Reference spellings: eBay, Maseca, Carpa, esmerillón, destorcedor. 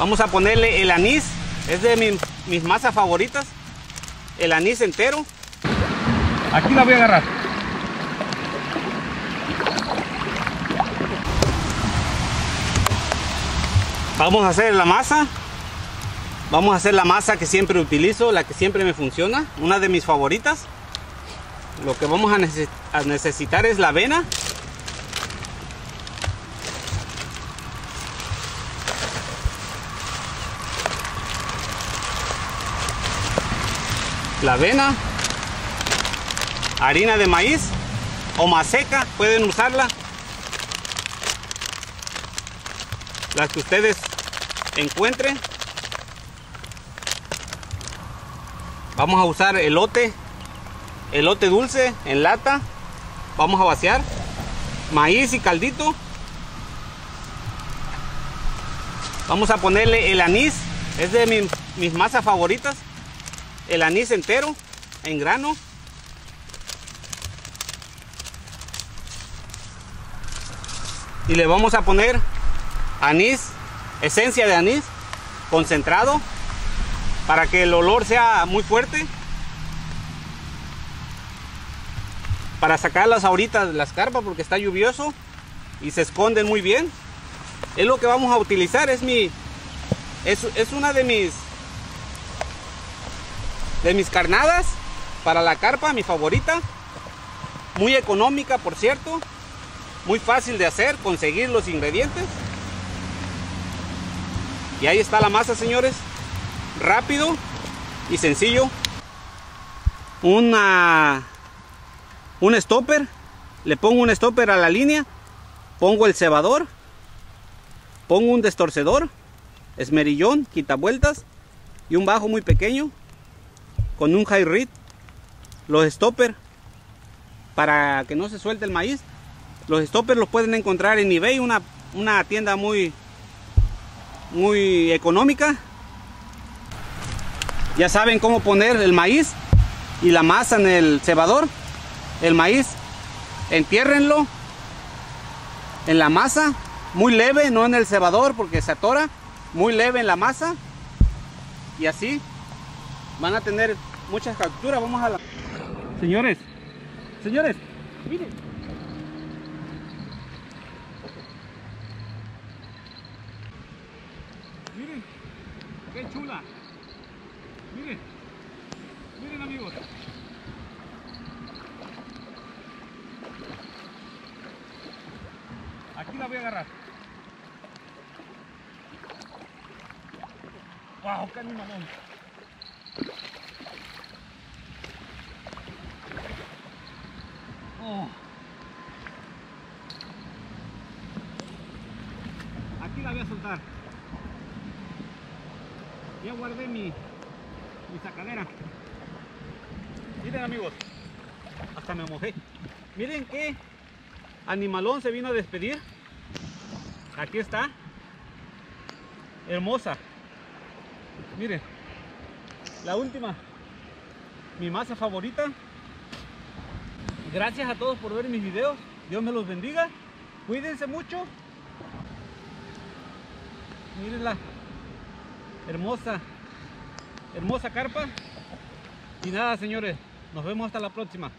Vamos a ponerle el anís, es de mis masas favoritas, el anís entero. Aquí la voy a agarrar. Vamos a hacer la masa. Vamos a hacer la masa que siempre utilizo, la que siempre me funciona, una de mis favoritas. Lo que vamos a necesitar es la avena. La avena, harina de maíz o maseca, pueden usarla, las que ustedes encuentren. Vamos a usar elote dulce en lata, vamos a vaciar, maíz y caldito. Vamos a ponerle el anís, es de mis masas favoritas, el anís entero en grano. Y le vamos a poner anís, esencia de anís concentrado, para que el olor sea muy fuerte, para sacarlas ahorita de las carpas porque está lluvioso y se esconden muy bien. Es lo que vamos a utilizar, es una de mis carnadas para la carpa, mi favorita, muy económica por cierto, muy fácil de hacer, conseguir los ingredientes. Y ahí está la masa, señores, rápido y sencillo. Un stopper, le pongo un stopper a la línea, pongo el cebador, pongo un destorcedor, esmerillón, quitavueltas y un bajo muy pequeño con un high reed, los stopper para que no se suelte el maíz. Los stoppers los pueden encontrar en eBay, una tienda muy económica. Ya saben cómo poner el maíz y la masa en el cebador. El maíz entiérrenlo en la masa, muy leve, no en el cebador porque se atora, muy leve en la masa, y así van a tener muchas capturas. Vamos a la... Señores, miren. Miren, qué chula. Miren amigos. Aquí la voy a agarrar. Wow, qué animalón. Oh. Aquí la voy a soltar. Ya guardé mi sacadera. Miren amigos, hasta me mojé. Miren qué animalón se vino a despedir. Aquí está, hermosa. Miren, la última, mi masa favorita. Gracias a todos por ver mis videos, Dios me los bendiga, cuídense mucho. Miren la hermosa carpa. Y nada señores, nos vemos hasta la próxima.